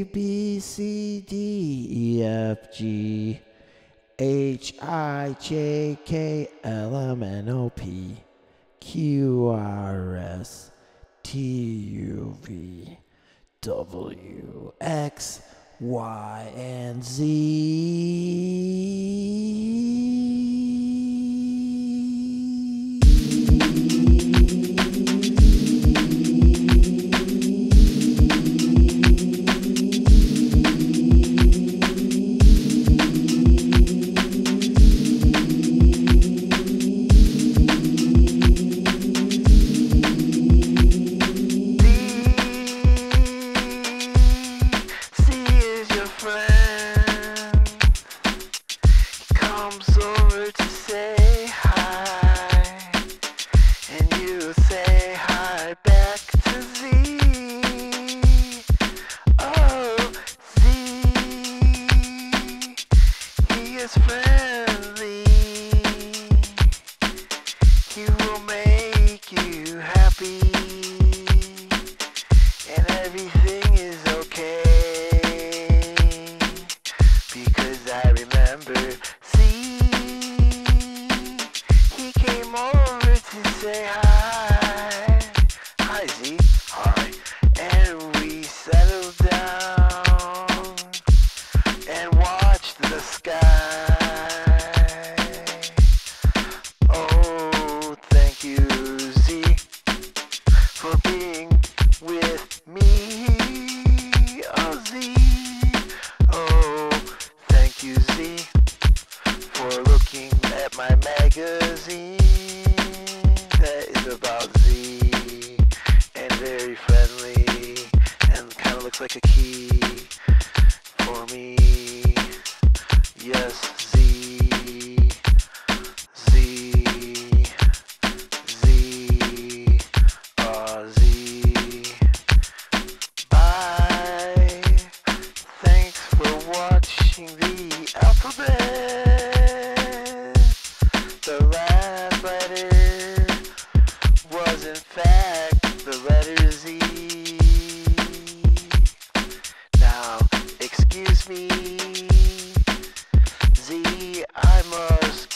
A, B, C, D, E, F, G, H, I, J, K, L, M, N, O, P, Q, R, S, T, U, V, W, X, Y, and Z.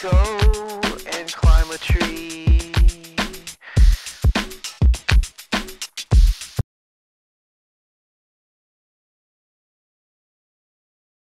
Go.